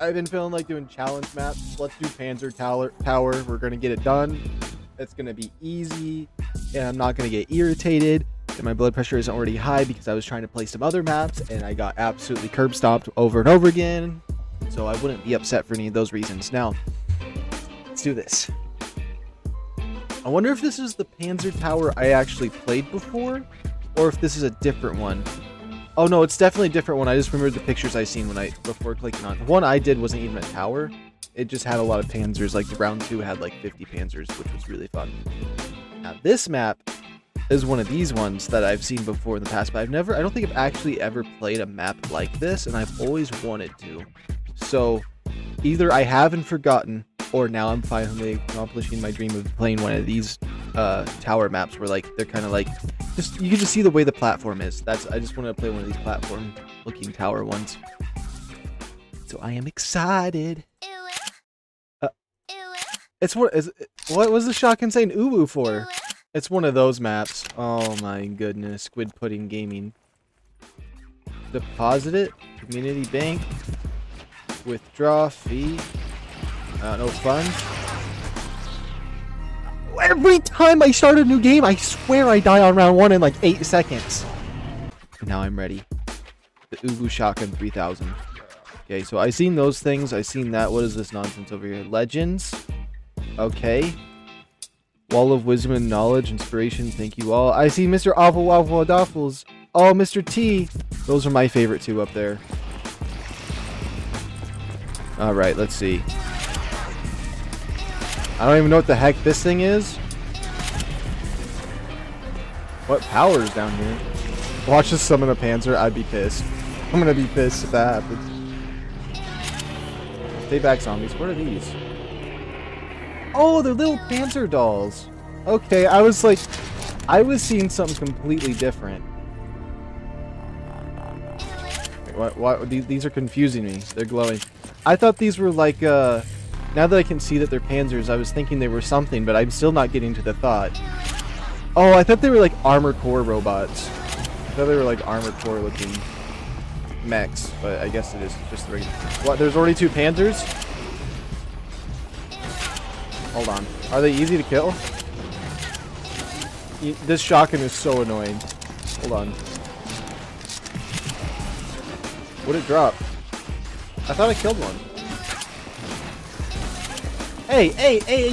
I've been feeling like doing challenge maps. Let's do Panzer Tower. We're gonna get it done. It's gonna be easy, and I'm not gonna get irritated. And my blood pressure isn't already high because I was trying to play some other maps and I got absolutely curb stomped over and over again. So I wouldn't be upset for any of those reasons. Now, let's do this. I wonder if this is the Panzer Tower I actually played before, or if this is a different one. Oh no, it's definitely a different one. I just remembered the pictures I seen when before clicking on it. The one I did wasn't even a tower. It just had a lot of panzers. Like round 2 had like 50 panzers, which was really fun. Now this map is one of these ones that I've seen before in the past, but I don't think I've actually ever played a map like this, and I've always wanted to. So either I haven't forgotten, or now I'm finally accomplishing my dream of playing one of these tower maps where like they're kind of like just you can just see the way the platform is. I just wanted to play one of these platform looking tower ones. So I am excited. What was the shotgun saying ubu for? It's one of those maps. Oh my goodness. Squid Pudding Gaming. Deposit it. Community bank. Withdraw fee. No funds. Every time I start a new game, I swear I die on round 1 in like 8 seconds. Now I'm ready. The Ubu Shotgun 3000. Okay, so I've seen those things. I've seen that. What is this nonsense over here? Legends. Okay. Wall of Wisdom and Knowledge. Inspiration. Thank you all. I see Mr. Awful Waffle Waffles. Oh, Mr. T. Those are my favorite two up there. Alright, let's see. I don't even know what the heck this thing is. What power is down here? Watch this summon a Panzer. I'd be pissed. I'm gonna be pissed if that happens. Stay back, zombies. What are these? Oh, they're little Panzer dolls. Okay, I was seeing something completely different. Wait, what? These are confusing me. They're glowing. I thought these were like, now that I can see that they're Panzers, I was thinking they were something, but I'm still not getting to the thought. Oh, I thought they were like Armor Core robots. I thought they were like Armor Core looking mechs, but I guess it is just the regular. What, there's already 2 Panzers? Hold on. Are they easy to kill? This shotgun is so annoying. Hold on. What'd it drop? I thought I killed one. Hey,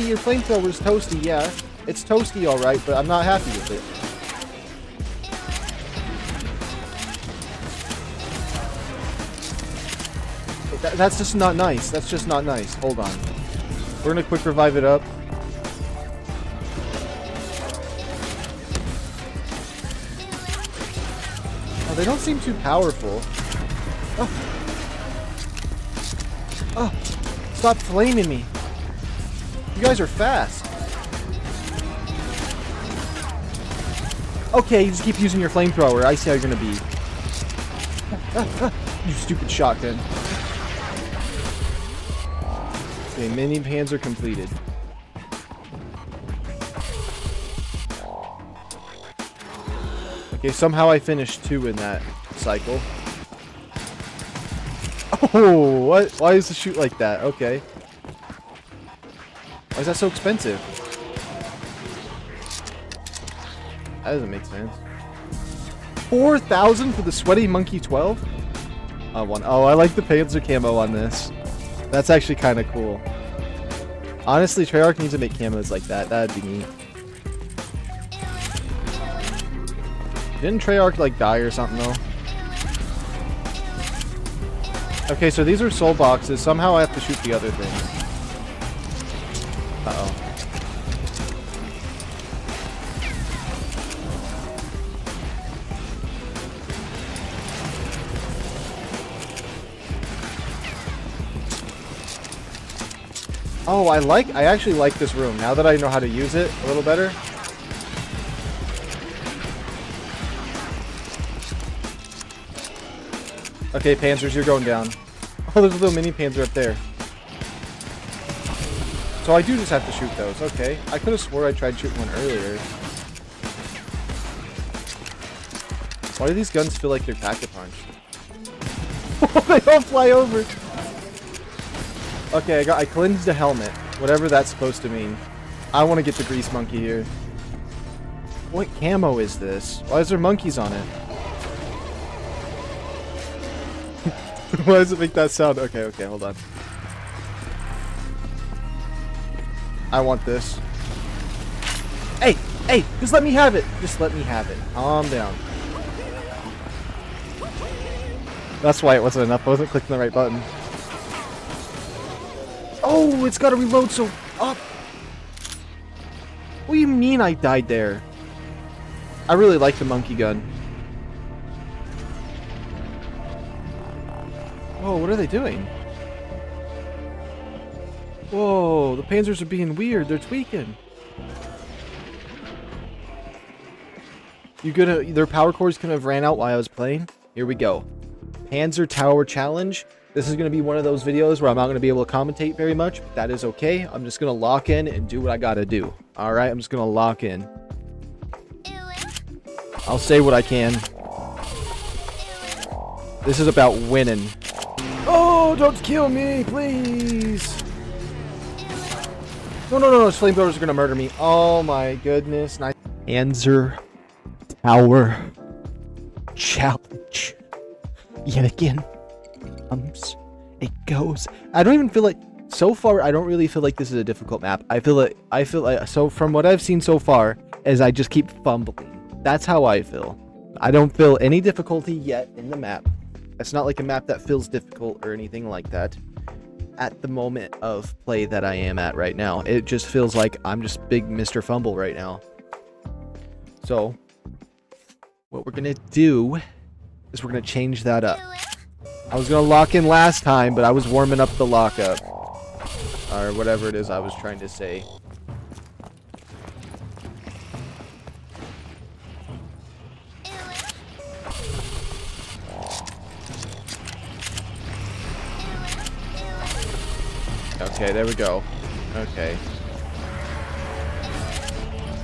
your flamethrower's toasty, yeah. It's toasty, alright, but I'm not happy with it. That's just not nice. That's just not nice. Hold on. We're gonna quick revive it up. Oh, they don't seem too powerful. Oh. Oh. Stop flaming me. You guys are fast. Okay, you just keep using your flamethrower. I see how you're gonna be. You stupid shotgun. Okay, mini Panzer completed. Okay, somehow I finished 2 in that cycle. Oh, what? Why is the shoot like that? Okay. Why is that so expensive? That doesn't make sense. 4,000 for the Sweaty Monkey 12? Oh, I like the Panzer camo on this. That's actually kind of cool. Honestly, Treyarch needs to make camos like that. That'd be neat. Didn't Treyarch like die or something though? Okay, so these are soul boxes. Somehow I have to shoot the other things. Uh-oh. Oh, I actually like this room, now that I know how to use it a little better. Okay, Panzers, you're going down. Oh, there's a little mini Panzer up there. So I do just have to shoot those, okay. I could have swore I tried shooting one earlier. Why do these guns feel like they're pack-a-punch? They don't fly over! Okay, I cleansed the helmet. Whatever that's supposed to mean. I want to get the grease monkey here. What camo is this? Why is there monkeys on it? Why does it make that sound? Okay, okay, hold on. I want this. Hey, hey, just let me have it. Just let me have it. Calm down. That's why it wasn't enough. I wasn't clicking the right button. Oh, it's got to reload so up. What do you mean I died there? I really like the monkey gun. Whoa, what are they doing? Whoa, the Panzers are being weird. They're tweaking. Their power cords could have ran out while I was playing. Here we go. Panzer Tower Challenge. This is going to be one of those videos where I'm not going to be able to commentate very much. But that is okay. I'm just going to lock in and do what I got to do. All right, I'm just going to lock in. I'll say what I can. This is about winning. Oh, don't kill me, please. No, no, no, those flamethrowers are going to murder me. Oh, my goodness. Nice. Panzer Tower Challenge. Yet again. It goes. I don't even feel like... So far, I don't really feel like this is a difficult map. I feel like... So, from what I've seen so far, is I just keep fumbling. That's how I feel. I don't feel any difficulty yet in the map. It's not like a map that feels difficult or anything like that at the moment of play that I am at right now. It just feels like I'm just big Mr. Fumble right now. So what we're gonna do is we're gonna change that up. I was gonna lock in last time, but I was warming up the lockup or whatever it is I was trying to say. Okay, there we go. Okay.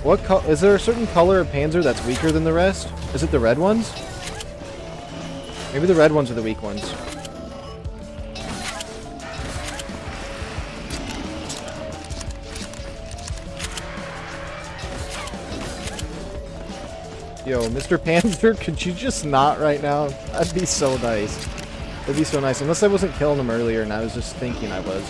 What color? Is there a certain color of Panzer that's weaker than the rest? Is it the red ones? Maybe the red ones are the weak ones. Yo, Mr. Panzer, could you just not right now? That'd be so nice. That'd be so nice. Unless I wasn't killing him earlier and I was just thinking I was.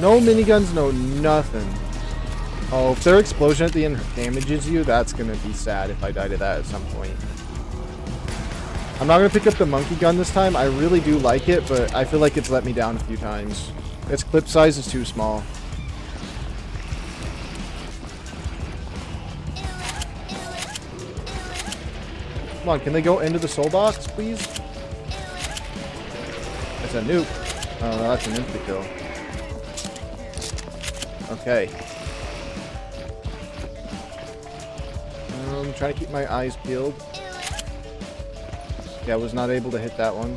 No miniguns, no nothing. Oh, if their explosion at the end damages you, that's going to be sad if I die to that at some point. I'm not going to pick up the monkey gun this time. I really do like it, but I feel like it's let me down a few times. Its clip size is too small. Come on, can they go into the soul box, please? It's a nuke. Oh, that's an insta kill. Okay. I'm trying to keep my eyes peeled. Yeah, I was not able to hit that one.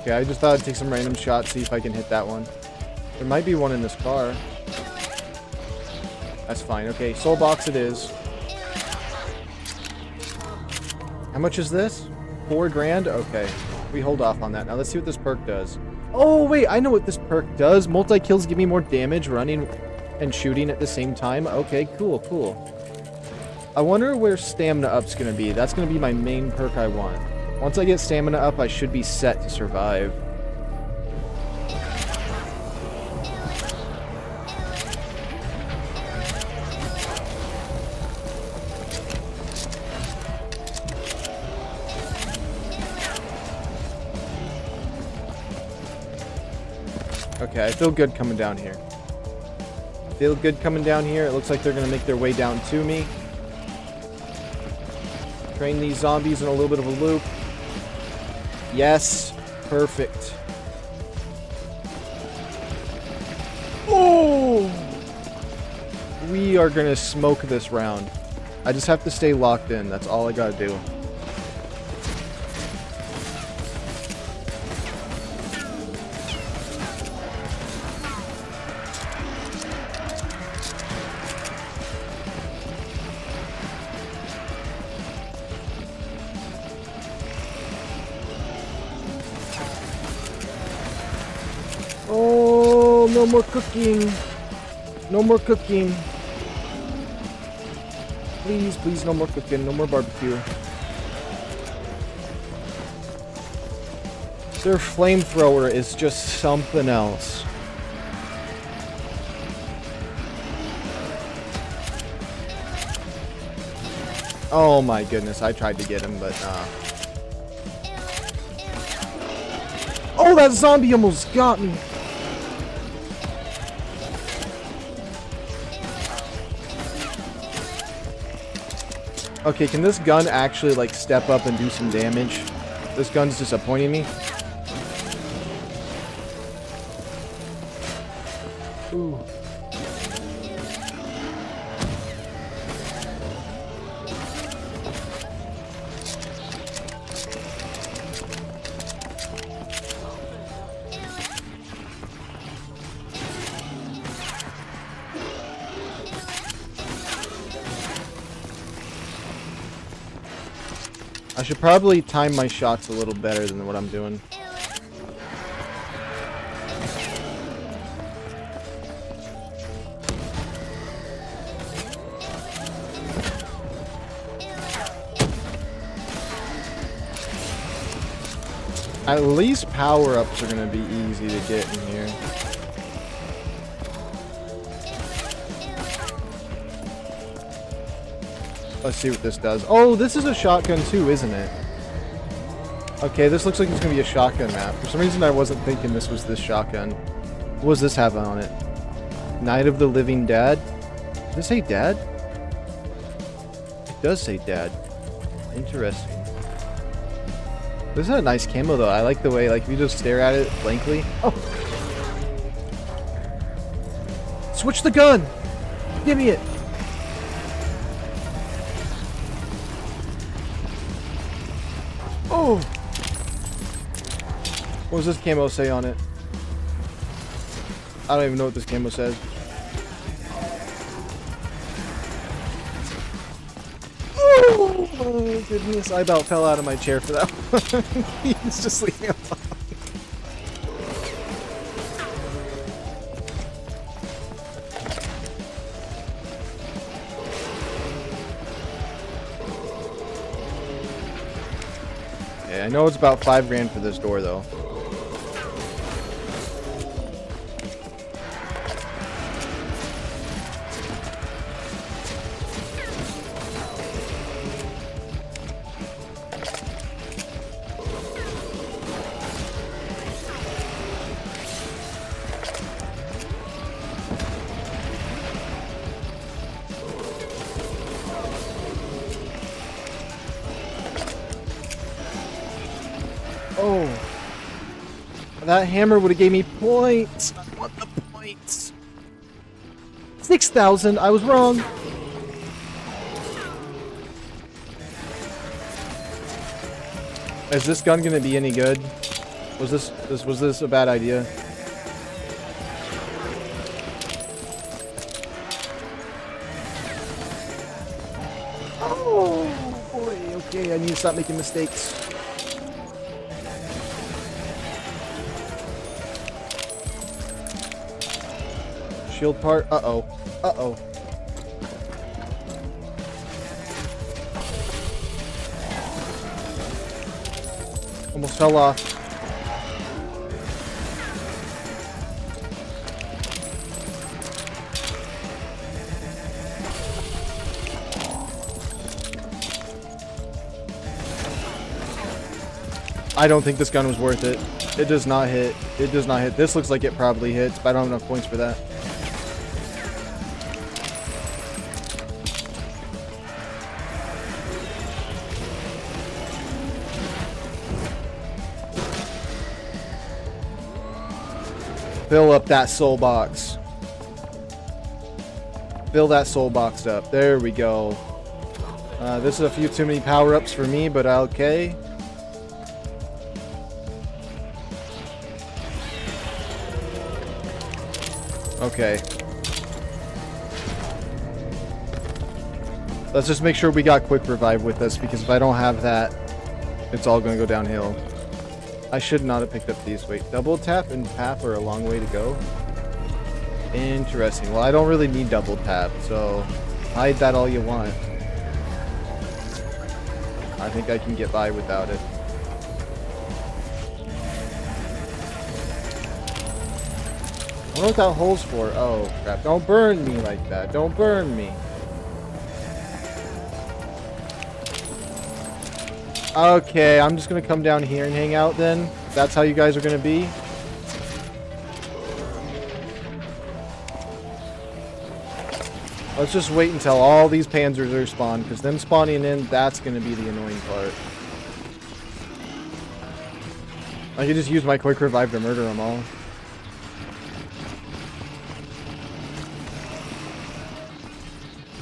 Okay, I just thought I'd take some random shots, see if I can hit that one. There might be one in this car. That's fine. Okay, soul box it is. How much is this? 4 grand? Okay. We hold off on that. Now let's see what this perk does. Oh, wait, I know what this perk does. Multi-kills give me more damage running and shooting at the same time. Okay, cool, cool. I wonder where stamina up's going to be. That's going to be my main perk I want. Once I get stamina up, I should be set to survive. Okay, I feel good coming down here. feel good coming down here. It looks like they're going to make their way down to me. Train these zombies in a little bit of a loop. Yes. Perfect. Oh! We are going to smoke this round. I just have to stay locked in. That's all I got to do. No more cooking. No more cooking. Please, please, no more cooking. No more barbecue. Their flamethrower is just something else. Oh my goodness. I tried to get him, but oh, that zombie almost got me. Okay, can this gun actually, like, step up and do some damage? This gun's disappointing me. Ooh. I should probably time my shots a little better than what I'm doing. At least power-ups are going to be easy to get in here. Let's see what this does. Oh, this is a shotgun too, isn't it? Okay, this looks like it's going to be a shotgun map. For some reason, I wasn't thinking this was this shotgun. What does this have on it? Night of the Living Dead? Does it say Dad? It does say Dad. Interesting. This is a nice camo, though. I like the way, like, if you just stare at it blankly. Oh! Switch the gun! Give me it! Oh! What does this camo say on it? I don't even know what this camo says. Oh my goodness, I about fell out of my chair for that one. He's just leaving him alone. I know it's about $5 grand for this door, though. Oh, that hammer would have gave me points. I want the points. 6,000. I was wrong. Is this gun gonna be any good? Was this a bad idea? Oh boy. Okay, I need to stop making mistakes. Shield part. Uh-oh. Uh-oh. Almost fell off. I don't think this gun was worth it. It does not hit. It does not hit. This looks like it probably hits, but I don't have enough points for that. Fill up that soul box. Fill that soul box up. There we go. This is a few too many power-ups for me, but okay. Okay. Let's just make sure we got quick revive with us, because if I don't have that, it's all going to go downhill. I should not have picked up these. Wait, double tap and tap are a long way to go. Interesting. Well, I don't really need double tap, so hide that all you want. I think I can get by without it. I don't know what that hole's for. Oh, crap. Don't burn me like that. Don't burn me. Okay, I'm just going to come down here and hang out then. That's how you guys are going to be. Let's just wait until all these panzers are spawned, because them spawning in, that's going to be the annoying part. I can just use my quick revive to murder them all.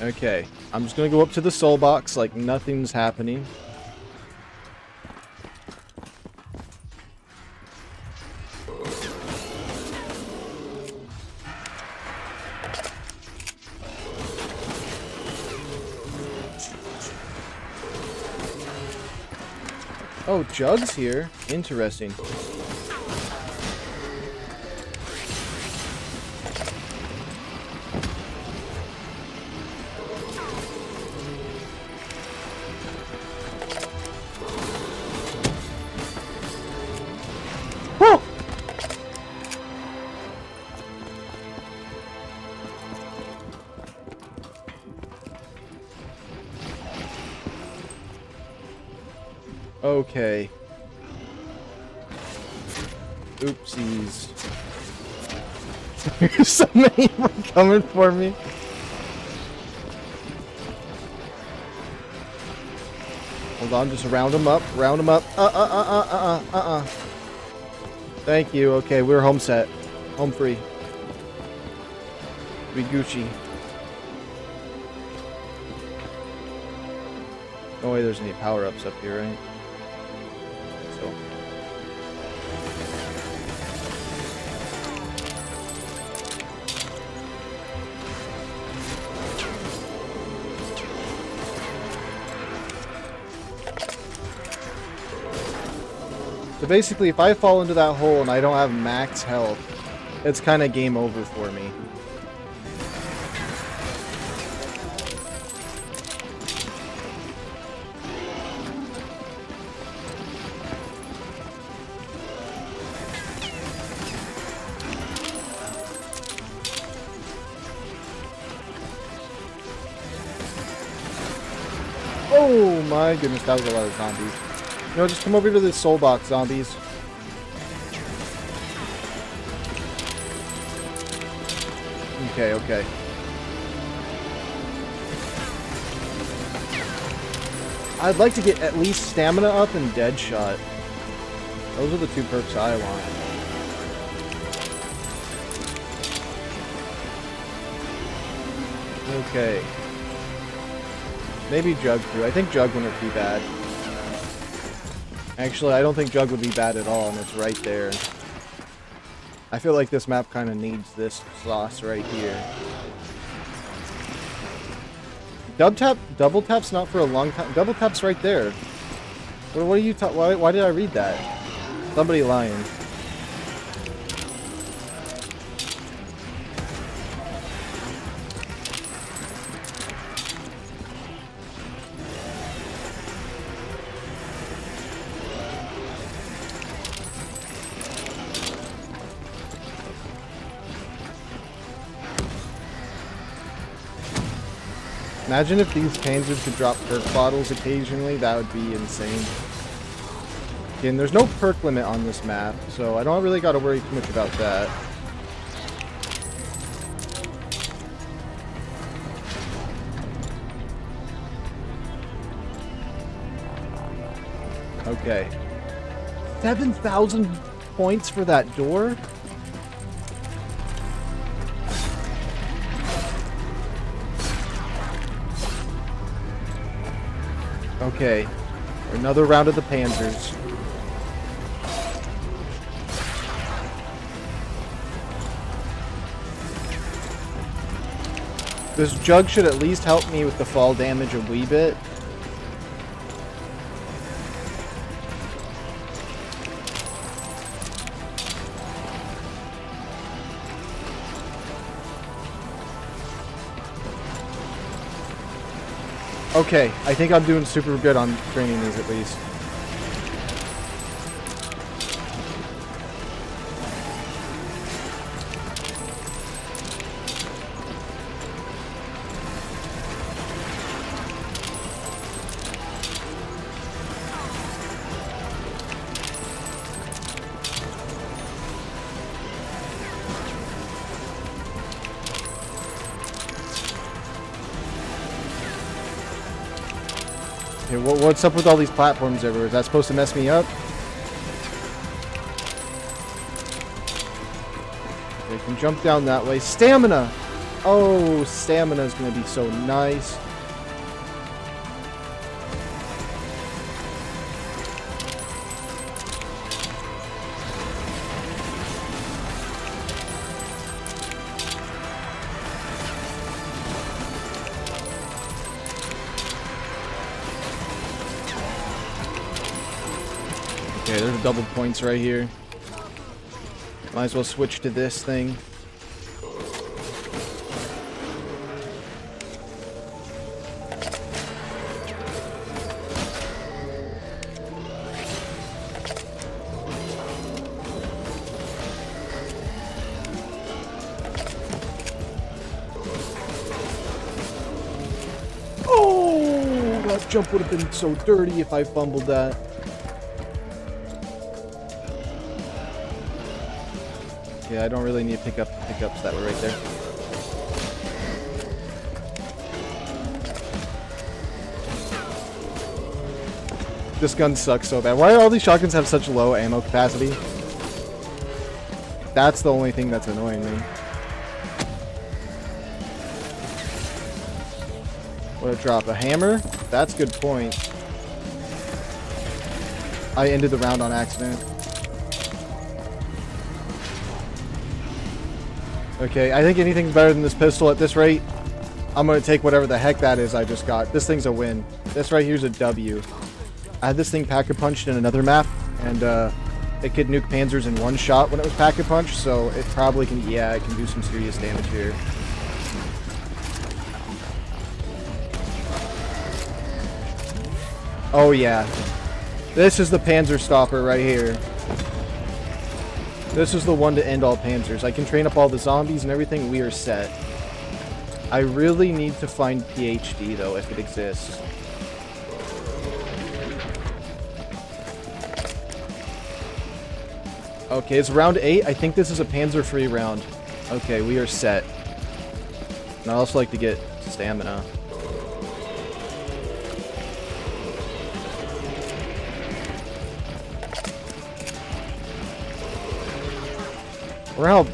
Okay, I'm just going to go up to the soul box like nothing's happening. Oh, Jug's here. Interesting. Woo! Okay. Oopsies. There's so many coming for me. Hold on, just round them up. Round them up. Thank you. Okay, we're home set. Home free. We Gucci. No way there's any power-ups up here, right? So basically, if I fall into that hole and I don't have max health, it's kind of game over for me. Oh my goodness, that was a lot of zombies. No, just come over to this soul box, zombies. Okay, okay. I'd like to get at least stamina up and dead shot. Those are the two perks I want. Okay. Maybe Jug through. I think Jug wouldn't be bad. Actually, I don't think Jug would be bad at all, and it's right there. I feel like this map kind of needs this sauce right here. Double tap's not for a long time. Double tap's right there. What are you talking? Why did I read that? Somebody lying. Imagine if these panzers could drop perk bottles occasionally, that would be insane. Again, there's no perk limit on this map, so I don't really gotta worry too much about that. Okay. 7,000 points for that door? Okay. Another round of the Panzers. This jug should at least help me with the fall damage a wee bit. Okay, I think I'm doing super good on draining these at least. What's up with all these platforms everywhere? Is that supposed to mess me up? I can jump down that way. Stamina! Oh, stamina is going to be so nice. Double points right here. Might as well switch to this thing. Oh, that jump would have been so dirty if I fumbled that. Yeah, I don't really need to pick up the pickups that were right there. This gun sucks so bad. Why do all these shotguns have such low ammo capacity? That's the only thing that's annoying me. What a drop. A hammer? That's a good point. I ended the round on accident. Okay, I think anything's better than this pistol at this rate. I'm going to take whatever the heck that is I just got. This thing's a win. This right here's a W. I had this thing pack-a-punched in another map, and it could nuke Panzers in one shot when it was pack-a-punched, so it probably can, yeah, it can do some serious damage here. Oh, yeah. This is the Panzer Stopper right here. This is the one to end all Panzers. I can train up all the zombies and everything. We are set. I really need to find PhD, though, if it exists. Okay, it's round 8. I think this is a Panzer-free round. Okay, we are set. And I also like to get stamina. I wonder how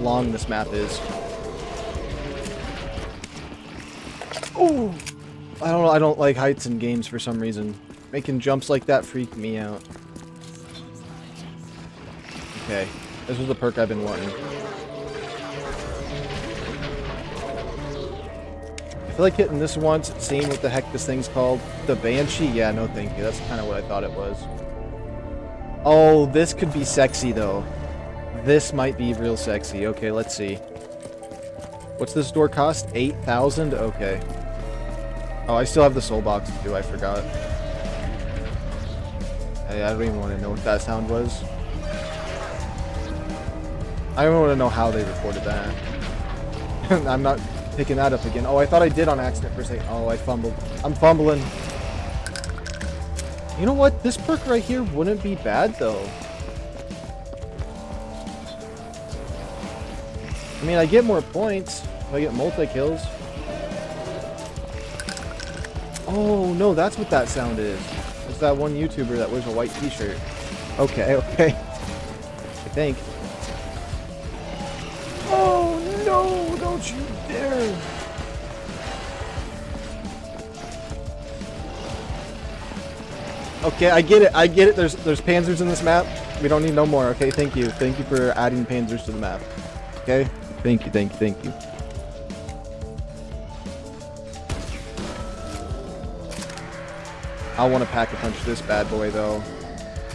long this map is. Oh, I don't know. I don't like heights in games for some reason. Making jumps like that freaked me out. Okay, this was the perk I've been wanting. I feel like hitting this once, seeing what the heck this thing's called. The Banshee? Yeah, no thank you. That's kind of what I thought it was. Oh, this could be sexy though. This might be real sexy. Okay, let's see. What's this door cost? 8,000? Okay. Oh, I still have the soul box to do. I forgot. Hey, I don't even want to know what that sound was. I don't want to know how they recorded that. I'm not picking that up again. Oh, I thought I did on accident for a second. Oh, I fumbled. I'm fumbling. You know what? This perk right here wouldn't be bad, though. I mean, I get more points if I get multi-kills. Oh, no, that's what that sound is. It's that one YouTuber that wears a white t-shirt. Okay, okay. I think. Oh, no, don't you dare. Okay, I get it. I get it. There's panzers in this map. We don't need no more. Okay, thank you. Thank you for adding panzers to the map. Okay? Thank you, thank you, thank you. I want to pack a punch this bad boy, though.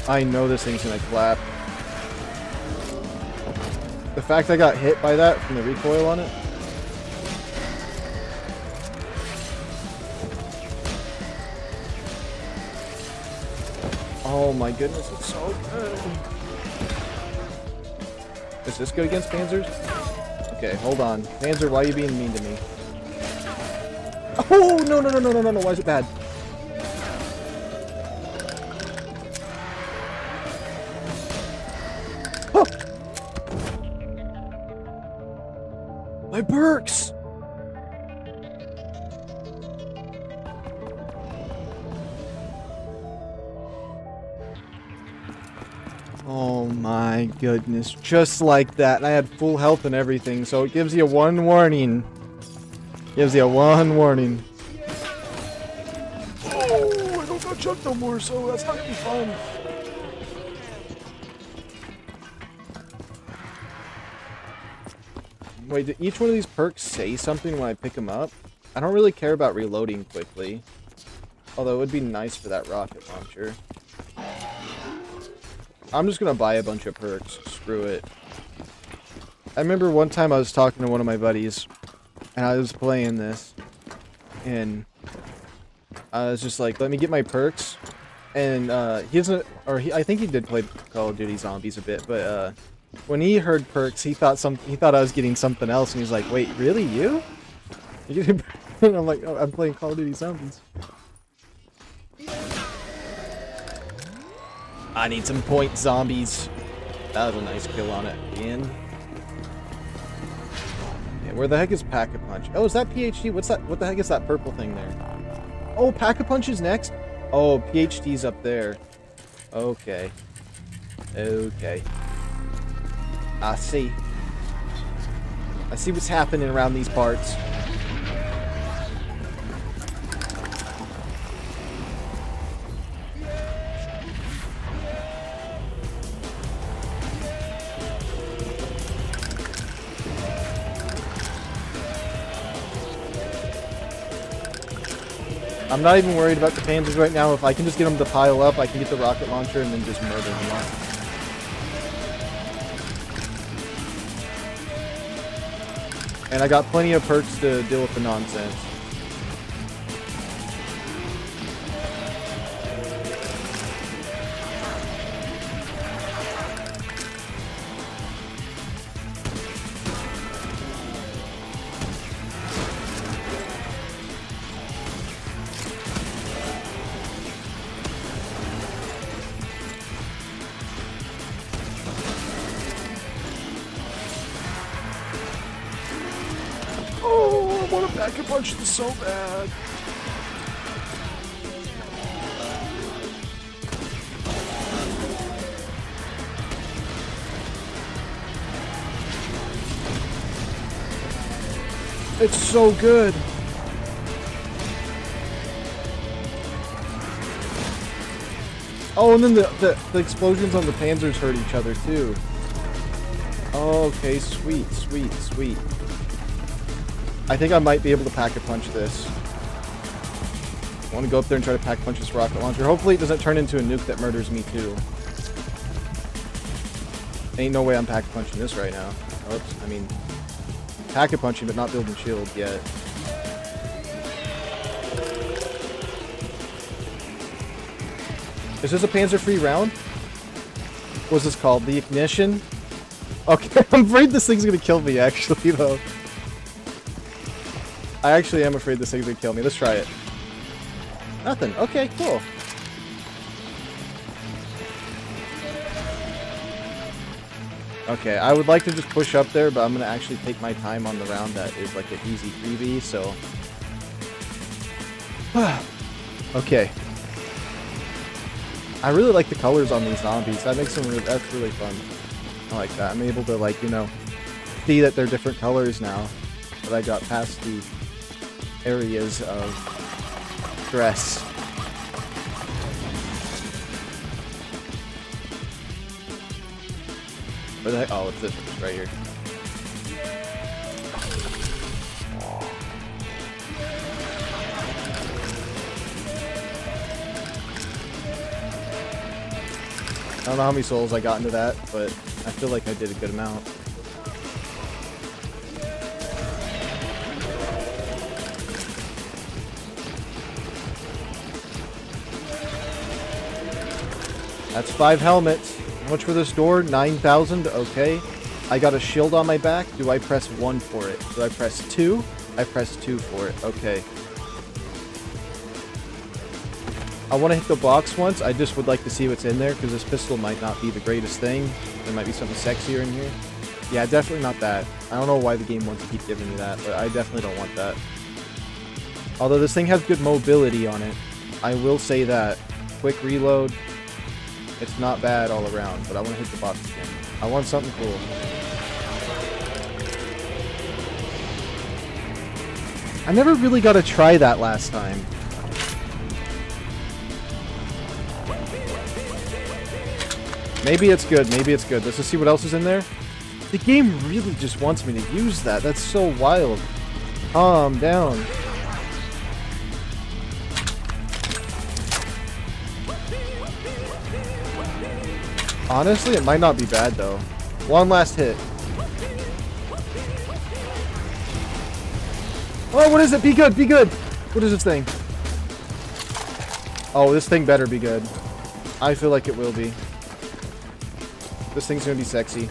I know this thing's going to clap. The fact I got hit by that from the recoil on it. Oh my goodness, it's so good. Is this good against Panzers? Okay, hold on. Panzer, why are you being mean to me? Oh, no, no, no, no, no, no, no. Why is it bad? Oh. My perks! Oh my goodness, just like that. And I had full health and everything, so it gives you one warning. Gives you one warning. Oh, I don't got chucked no more, so that's not gonna be fun. Wait, did each one of these perks say something when I pick them up? I don't really care about reloading quickly. Although it would be nice for that rocket launcher. I'm just gonna buy a bunch of perks. Screw it. I remember one time I was talking to one of my buddies, and I was playing this, and I was just like, "Let me get my perks." And he doesn't, or he, I think he did play Call of Duty Zombies a bit, but when he heard perks, he thought I was getting something else, and he's like, "Wait, really? You?" And I'm like, "Oh, I'm playing Call of Duty Zombies." I need some point zombies. That was a nice kill on it again. Yeah, where the heck is Pack-a-Punch? Oh, is that PhD? What's that? What the heck is that purple thing there? Oh, Pack-a-Punch is next? Oh, PhD's up there. Okay. Okay. I see. I see what's happening around these parts. I'm not even worried about the Panzers right now. If I can just get them to pile up, I can get the rocket launcher and then just murder them all. And I got plenty of perks to deal with the nonsense. So bad. It's so good. Oh, and then the explosions on the Panzers hurt each other too. Okay, sweet, sweet, sweet. I think I might be able to pack-a-punch this. I want to go up there and try to pack-punch this rocket launcher. Hopefully it doesn't turn into a nuke that murders me too. Ain't no way I'm pack-a-punching this right now. Oops, I mean, pack-a-punching but not building shield yet. Is this a Panzer-free round? What's this called? The Ignition? Okay, I'm afraid this thing's gonna kill me actually though. I actually am afraid this thing's gonna kill me. Let's try it. Nothing. Okay, cool. Okay, I would like to just push up there, but I'm gonna actually take my time on the round that is like an easy 3B, so... okay. I really like the colors on these zombies. That makes them really... That's really fun. I like that. I'm able to, like, you know, see that they're different colors now. But I got past the... areas of stress. Where the heck? Oh, it's this right here. I don't know how many souls I got into that, but I feel like I did a good amount. That's 5 helmets. How much for this door? 9,000. Okay. I got a shield on my back. Do I press 1 for it? Do I press 2? I press 2 for it. Okay. I want to hit the box once. I just would like to see what's in there, because this pistol might not be the greatest thing. There might be something sexier in here. Yeah, definitely not that. I don't know why the game wants to keep giving me that, but I definitely don't want that. Although this thing has good mobility on it. I will say that. Quick reload. It's not bad all around, but I want to hit the box again. I want something cool. I never really got to try that last time. Maybe it's good, maybe it's good. Let's just see what else is in there. The game really just wants me to use that. That's so wild. Calm down. Honestly, it might not be bad, though. One last hit. Oh, what is it? Be good, be good. What is this thing? Oh, this thing better be good. I feel like it will be. This thing's gonna be sexy.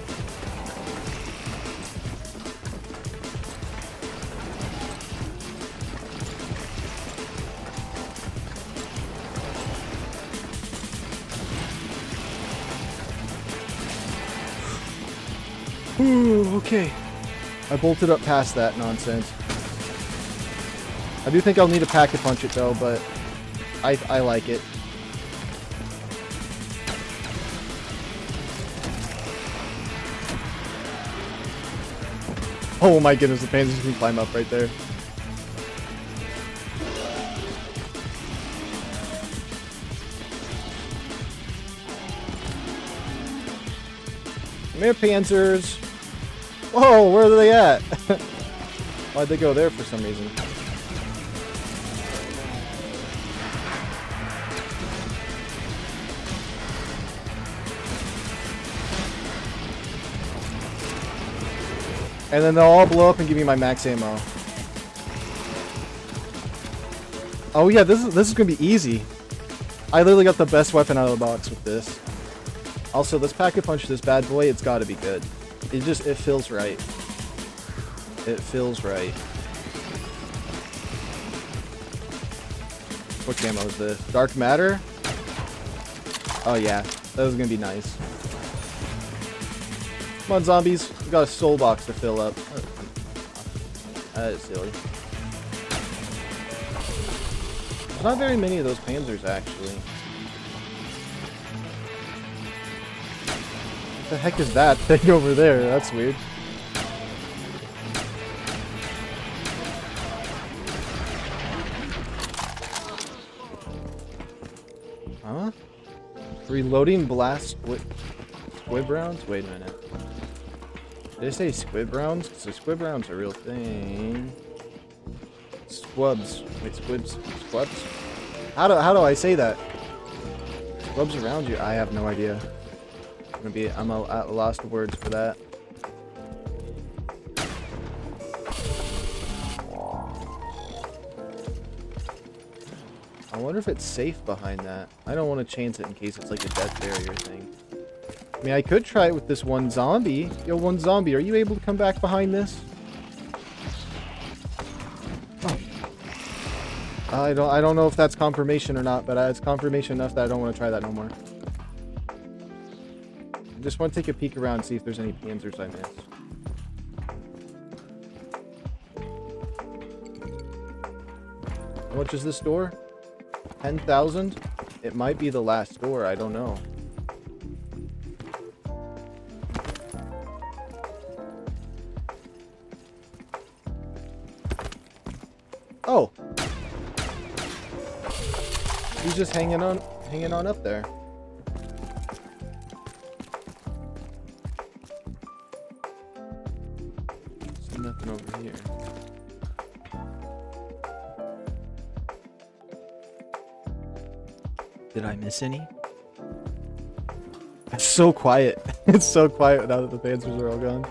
Ooh, okay. I bolted up past that nonsense. I do think I'll need to pack-a-punch it though, but I like it. Oh my goodness, the Panzers can climb up right there. Come here, Panzers. Whoa, where are they at? Why'd they go there for some reason? And then they'll all blow up and give me my max ammo. Oh yeah, this is gonna be easy. I literally got the best weapon out of the box with this. Also, let's pack-a-punch this bad boy. It's gotta be good. It feels right. It feels right. What ammo is this? Dark matter? Oh yeah, that was gonna be nice. Come on, zombies. We got a soul box to fill up. That is silly. There's not very many of those Panzers, actually. What the heck is that thing over there? That's weird. Huh? Reloading blast with squib rounds? Wait a minute. Did I say squib rounds? So squib rounds are a real thing. Squibs. Wait, squibs. Squibs? How do I say that? Squibs around you? I have no idea. I'm at lost words for that. I wonder if it's safe behind that. I don't want to change it in case it's like a death barrier thing. I mean, I could try it with this one zombie. Yo, one zombie, are you able to come back behind this? Oh. I don't know if that's confirmation or not, but it's confirmation enough that I don't want to try that no more. I just want to take a peek around and see if there's any Panzers I missed. How much is this door? 10,000? It might be the last door, I don't know. Oh, he's just hanging on up there. here. Did I miss any? It's so quiet. It's so quiet now that the Panzers are all gone.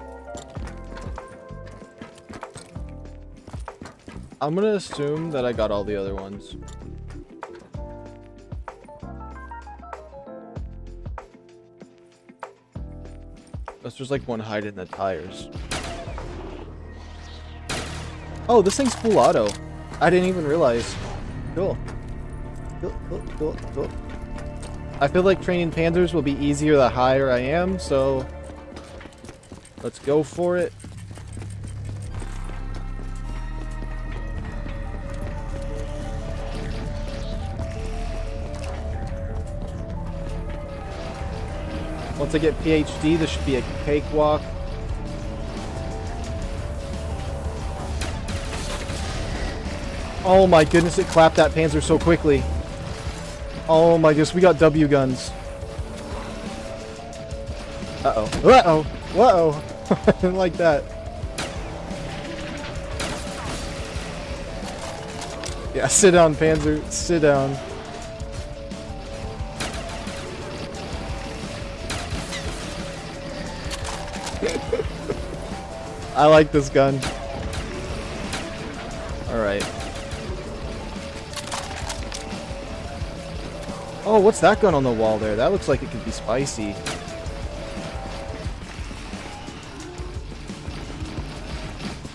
I'm gonna assume that I got all the other ones. Unless there's like one hiding in the tires. Oh, this thing's full auto. I didn't even realize. Cool. Cool. I feel like training Panzers will be easier the higher I am, so let's go for it. Once I get PhD, this should be a cakewalk. Oh my goodness, it clapped that Panzer so quickly. Oh my goodness, we got W guns. Uh-oh. Uh-oh. Uh-oh. I didn't like that. Yeah, sit down, Panzer. Sit down. I like this gun. Alright. Oh, what's that gun on the wall there? That looks like it could be spicy.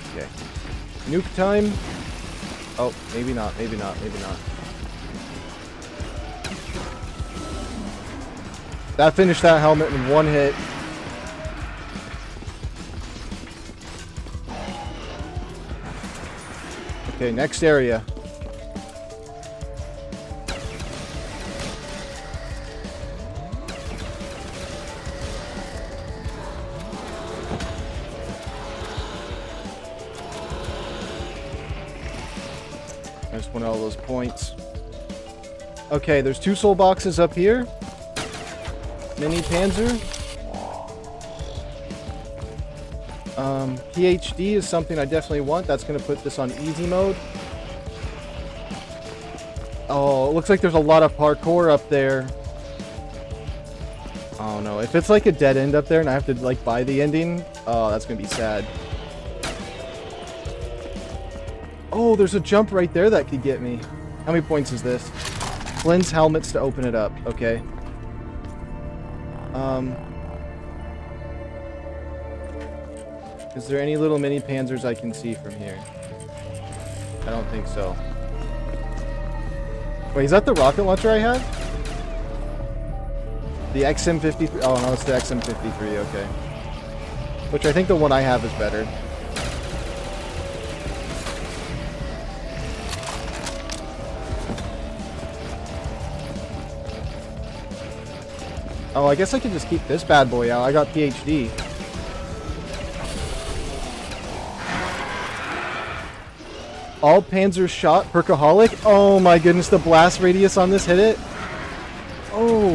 Okay. Nuke time? Oh, maybe not, maybe not, maybe not. That finished that helmet in one hit. Okay, next area. I just want all those points. Okay, there's two soul boxes up here. Mini Panzer. PhD is something I definitely want. That's going to put this on easy mode. Oh, it looks like there's a lot of parkour up there. Oh no, if it's like a dead end up there and I have to like buy the ending, oh, that's going to be sad. Oh, there's a jump right there that could get me. How many points is this? Cleanse helmets to open it up. Okay. Is there any little mini Panzers I can see from here? I don't think so. Wait, is that the rocket launcher I had? The XM-53? Oh, no, it's the XM-53, okay. Which I think the one I have is better. Oh, I guess I can just keep this bad boy out. I got PhD. All Panzers shot, perkaholic. Oh my goodness, the blast radius on this hit it. Oh,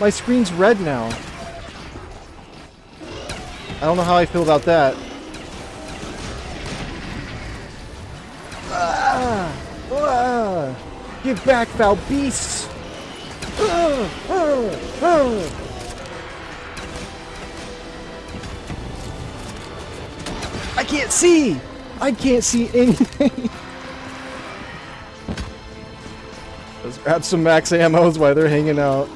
my screen's red now. I don't know how I feel about that. Give back, foul beasts. I can't see. I can't see anything. Let's grab some max ammos while they're hanging out.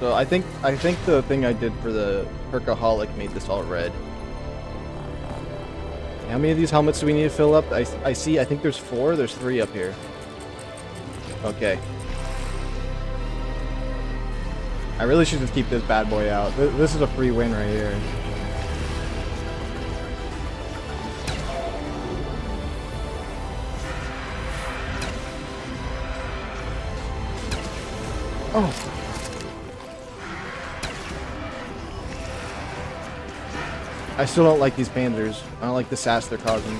So I think the thing I did for the Perkaholic made this all red. How many of these helmets do we need to fill up? I see, I think there's four. There's three up here. Okay. I really should just keep this bad boy out. This is a free win right here. Oh. I still don't like these Panzers. I don't like the sass they're causing.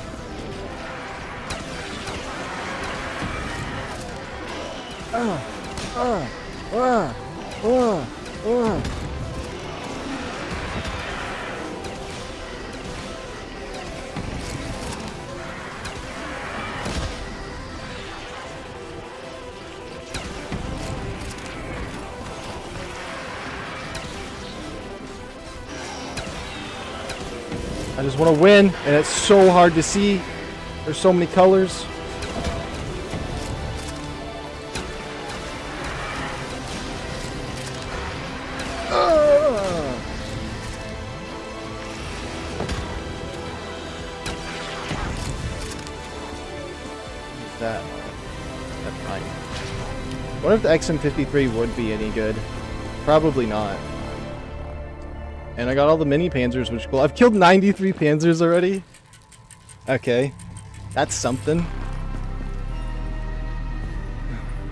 I just want to win, and it's so hard to see. There's so many colors. What if the XM-53 would be any good? Probably not. And I got all the mini Panzers, which is cool. I've killed 93 Panzers already. Okay. That's something.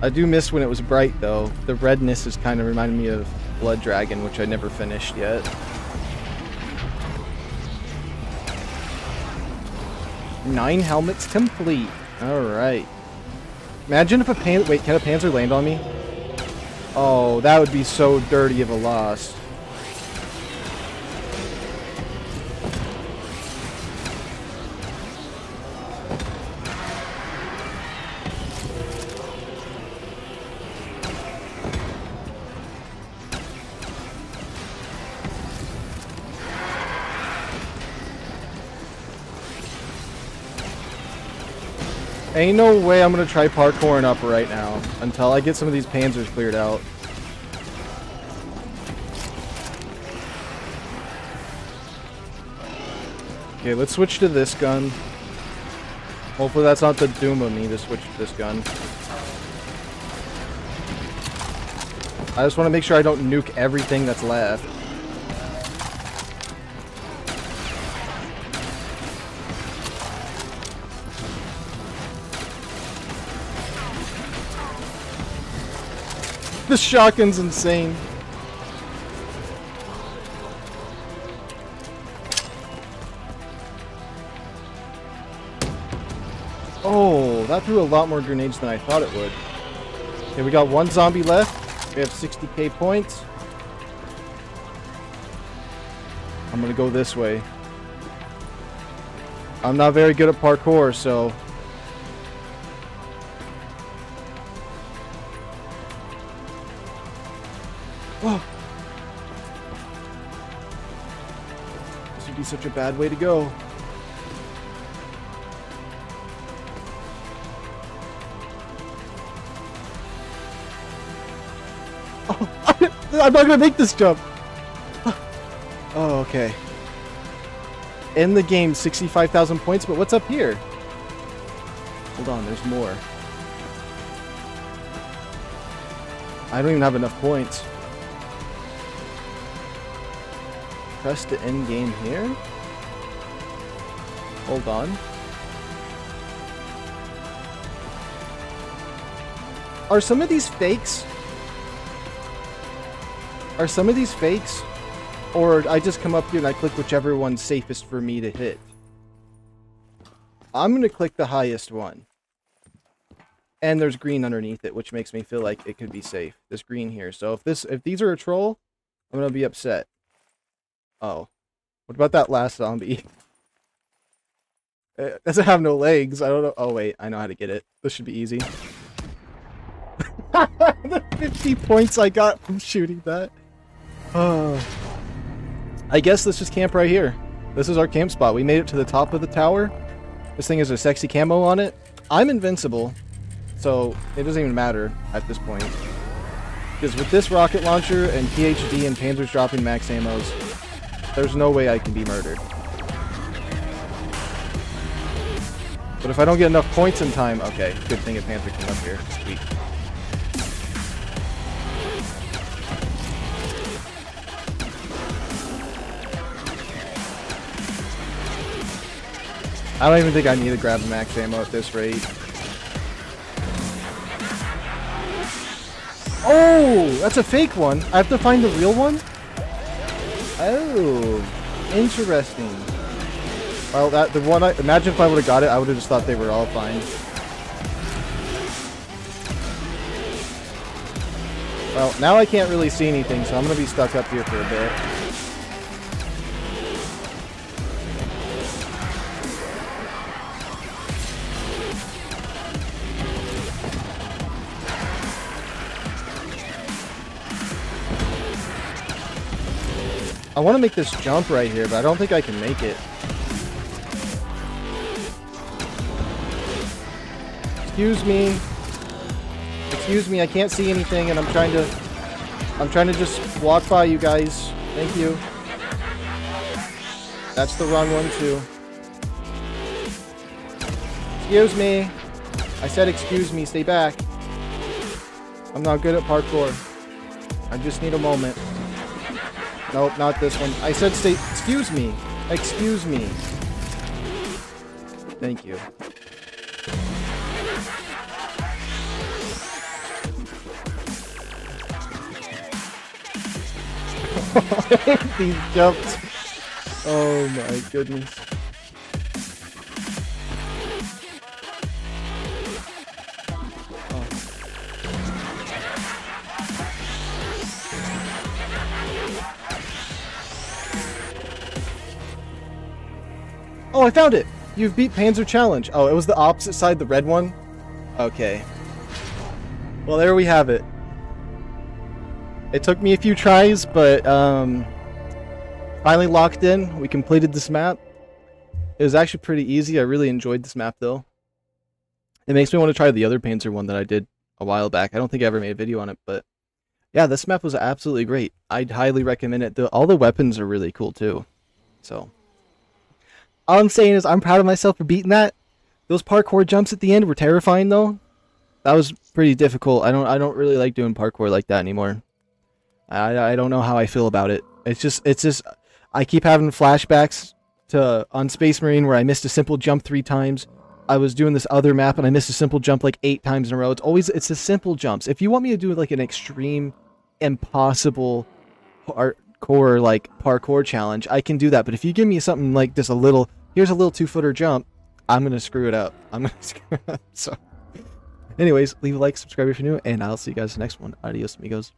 I do miss when it was bright, though. The redness is kind of reminding me of Blood Dragon, which I never finished yet. Nine helmets complete. Alright. Imagine if a Panzer... Wait, can a Panzer land on me? Oh, that would be so dirty of a loss. Ain't no way I'm gonna try parkouring up right now until I get some of these Panzers cleared out. Okay, let's switch to this gun. Hopefully that's not the doom of me to switch to this gun. I just want to make sure I don't nuke everything that's left. This shotgun's insane. Oh, that threw a lot more grenades than I thought it would. Okay, we got one zombie left. We have 60k points. I'm gonna go this way. I'm not very good at parkour, so... Whoa. This would be such a bad way to go. Oh, I'm not gonna make this jump. Oh, okay. In the game, 65,000 points, but what's up here? Hold on, there's more. I don't even have enough points. Press the end game here. Hold on. Are some of these fakes? Are some of these fakes? Or I just come up here and I click whichever one's safest for me to hit. I'm gonna click the highest one. And there's green underneath it, which makes me feel like it could be safe. This green here. So if these are a troll, I'm gonna be upset. Oh, what about that last zombie? It doesn't have no legs. I don't know. Oh, wait, I know how to get it. This should be easy. The 50 points I got from shooting that. I guess let's just camp right here. This is our camp spot. We made it to the top of the tower. This thing has a sexy camo on it. I'm invincible, so it doesn't even matter at this point. Because with this rocket launcher and PhD and Panzers dropping max ammos, there's no way I can be murdered. But if I don't get enough points in time... Okay, good thing a Panther came up here. Sweet. I don't even think I need to grab max ammo at this rate. Oh! That's a fake one! I have to find the real one? Oh, Interesting. Well, that the one. Imagine if I would have got it, I would have just thought they were all fine. Well, now I can't really see anything, so I'm gonna be stuck up here for a bit. I want to make this jump right here, but I don't think I can make it. Excuse me. Excuse me, I can't see anything, and I'm trying to just walk by you guys. Thank you. That's the wrong one, too. Excuse me. I said excuse me, stay back. I'm not good at parkour. I just need a moment. Nope, not this one. I said stay. Excuse me. Excuse me. Thank you. These jumps. Oh my goodness. Oh, I found it! You've beat Panzer Challenge. Oh, it was the opposite side, the red one? Okay. Well, there we have it. It took me a few tries, but finally locked in. We completed this map. It was actually pretty easy. I really enjoyed this map, though. It makes me want to try the other Panzer one that I did a while back. I don't think I ever made a video on it, but yeah, this map was absolutely great. I'd highly recommend it. All the weapons are really cool, too. So... all I'm saying is I'm proud of myself for beating that. Those parkour jumps at the end were terrifying, though. That was pretty difficult. I don't really like doing parkour like that anymore. I don't know how I feel about it. It's just I keep having flashbacks to on Space Marine where I missed a simple jump 3 times. I was doing this other map and I missed a simple jump like 8 times in a row. It's the simple jumps. If you want me to do like an extreme, impossible core like parkour challenge, I can do that, but if you give me something like just a little, here's a little 2-footer jump, I'm gonna screw it up. So anyways, leave a like, subscribe if you're new, and I'll see you guys in the next one. Adios amigos.